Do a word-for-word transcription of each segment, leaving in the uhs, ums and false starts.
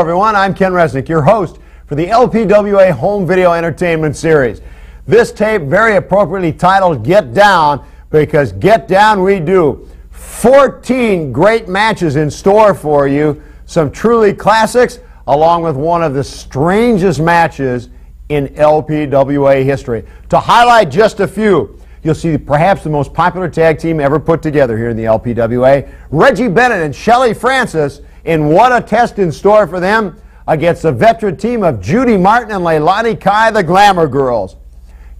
Hello everyone, I'm Ken Resnick, your host for the L P W A Home Video Entertainment Series. This tape very appropriately titled Get Down, because get down we do. fourteen great matches in store for you, some truly classics, along with one of the strangest matches in L P W A history. To highlight just a few, you'll see perhaps the most popular tag team ever put together here in the L P W A, Reggie Bennett and Shelley Francis, in what a test in store for them against the veteran team of Judy Martin and Leilani Kai, the Glamour Girls.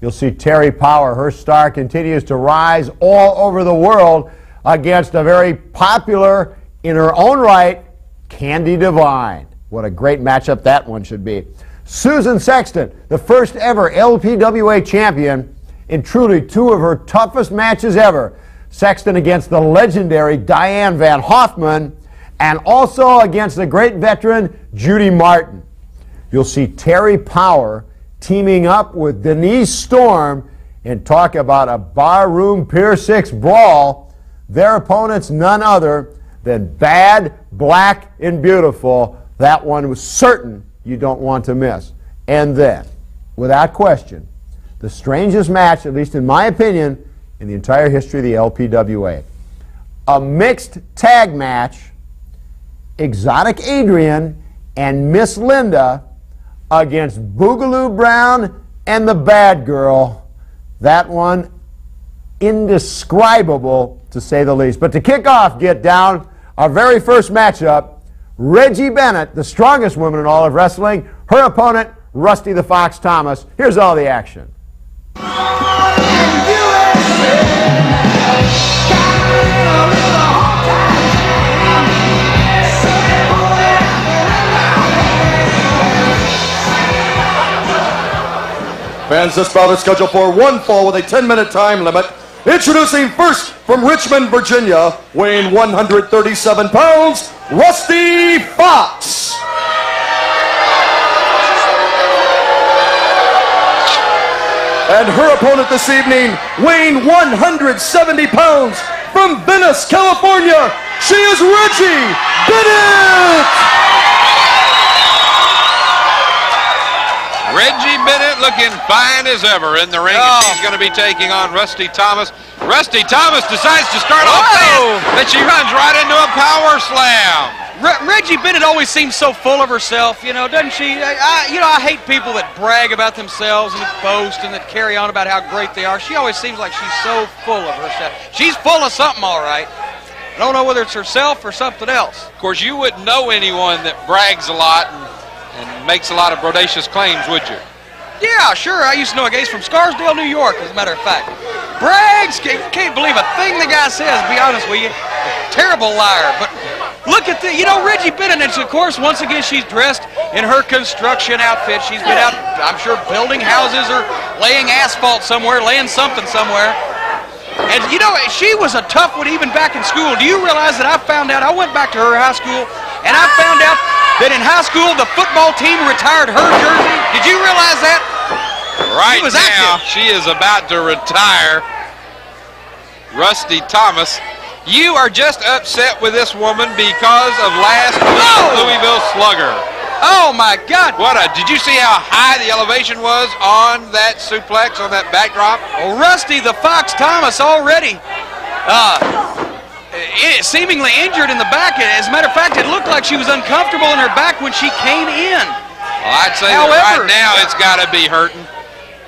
You'll see Terry Power, her star continues to rise all over the world, against a very popular, in her own right, Candy Divine. What a great matchup that one should be. Susan Sexton, the first ever L P W A champion, in truly two of her toughest matches ever. Sexton against the legendary Diane Von Hoffman, and also against the great veteran Judy Martin. You'll see Terry Power teaming up with Denise Storm, and talk about a barroom Pier six brawl. Their opponents none other than Bad, Black, and Beautiful. That one was certain you don't want to miss. And then, without question, the strangest match, at least in my opinion, in the entire history of the L P W A. A mixed tag match, Exotic Adrian and Miss Linda against Boogaloo Brown and the Bad Girl. That one indescribable, to say the least. But to kick off Get Down, our very first matchup, Reggie Bennett, the strongest woman in all of wrestling, her opponent, Rustee the Fox Thomas. Here's all the action. Fans, this bout is scheduled for one fall with a ten minute time limit. Introducing first from Richmond, Virginia, weighing one hundred thirty-seven pounds, Rustee Fox. And her opponent this evening, weighing one hundred seventy pounds, from Venice, California, she is Reggie Bennett. Reggie Bennett looking fine as ever in the ring. Oh. And she's going to be taking on Rustee Thomas. Rustee Thomas decides to start off fast, but she runs right into a power slam. Re Reggie Bennett always seems so full of herself, you know, doesn't she? I, I, you know, I hate people that brag about themselves and that boast and that carry on about how great they are. She always seems like she's so full of herself. She's full of something, all right. I don't know whether it's herself or something else. Of course, you wouldn't know anyone that brags a lot and and makes a lot of bodacious claims, would you? Yeah, sure. I used to know a guy from Scarsdale, New York, as a matter of fact. Brags, can't believe a thing the guy says, to be honest with you. Terrible liar. But look at the, you know, Reggie Bennett, of course, once again, she's dressed in her construction outfit. She's been out, I'm sure, building houses or laying asphalt somewhere, laying something somewhere. And, you know, she was a tough one even back in school. Do you realize that I found out, I went back to her high school, and I found out that in high school, the football team retired her jersey. Did you realize that? Right she was now, active. She is about to retire Rustee Thomas. You are just upset with this woman because of last week's Louisville Slugger. Oh, my God. What a, did you see how high the elevation was on that suplex, on that backdrop? Well, Rustee the Fox Thomas already. Uh... It, seemingly injured in the back. As a matter of fact, it looked like she was uncomfortable in her back when she came in. Well, I'd say However, that right now it's got to be hurting.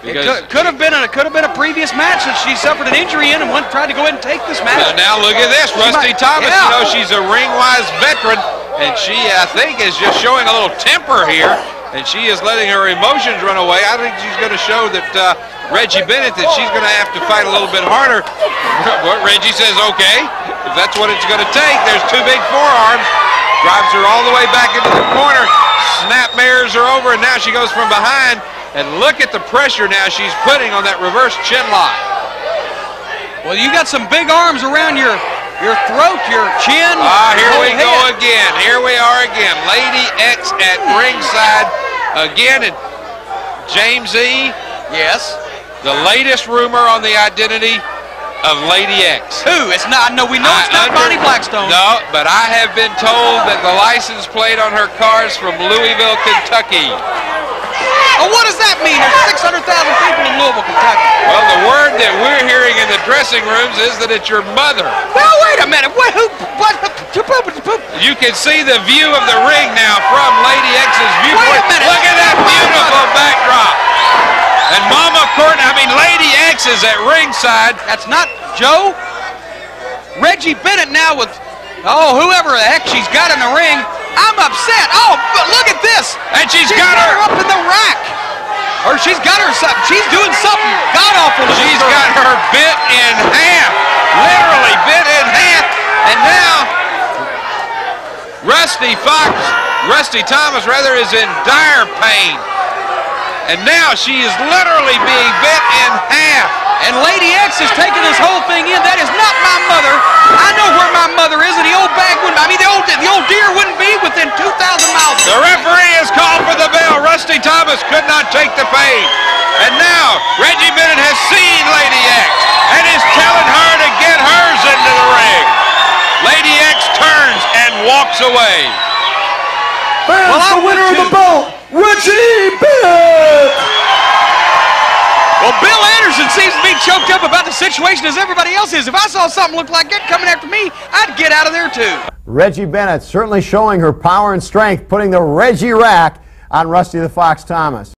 It could, could have been a could have been a previous match that she suffered an injury in and went, tried to go ahead and take this match. Well, now look at this, Rustee Thomas. Yeah. You know, she's a ring-wise veteran, and she, I think, is just showing a little temper here, and she is letting her emotions run away. I think she's going to show that. Uh, Reggie Bennett, that she's going to have to fight a little bit harder. What Reggie says, okay, if that's what it's going to take. There's two big forearms. Drives her all the way back into the corner. Snap mirrors her over, and now she goes from behind. And look at the pressure now she's putting on that reverse chin lock. Well, you got some big arms around your your throat, your chin. Ah, here we go again. Here we are again. Lady X at ringside again. And James E. Yes. The latest rumor on the identity of Lady X. Who? It's not. No, we know I it's not under, Bonnie Blackstone. No, but I have been told that the license plate on her car is from Louisville, Kentucky. Oh, what does that mean? There's six hundred thousand people in Louisville, Kentucky. Well, the word that we're hearing in the dressing rooms is that it's your mother. Well, wait a minute. What? Who? What? You can see the view of the ring now from Lady X's viewpoint. Wait a minute. Look at that beautiful backdrop. And Mama Courtney, I mean, Lady X is at ringside. That's not Joe. Reggie Bennett now with, oh, whoever the heck she's got in the ring. I'm upset. Oh, but look at this. And she's, she's got, got her, her up in the rack. Or she's got her something. She's doing something god awful. She's her. got her bit in half. Literally bit in half. And now, Rustee Fox, Rustee Thomas, rather, is in dire pain. And now she is literally being bit in half. And Lady X is taking this whole thing in. That is not my mother. I know where my mother is, and the old bag wouldn't. I mean, the old the old deer wouldn't be within two thousand miles. The referee has called for the bell. Rustee Thomas could not take the pain. And now Reggie Bennett has seen Lady X and is telling her to get hers into the ring. Lady X turns and walks away. Fans, well, the winner of the belt, Reggie Bennett. Well, Bill Anderson seems to be choked up about the situation as everybody else is. If I saw something look like that coming after me, I'd get out of there too. Reggie Bennett certainly showing her power and strength, putting the Reggie rack on Rustee the Fox Thomas.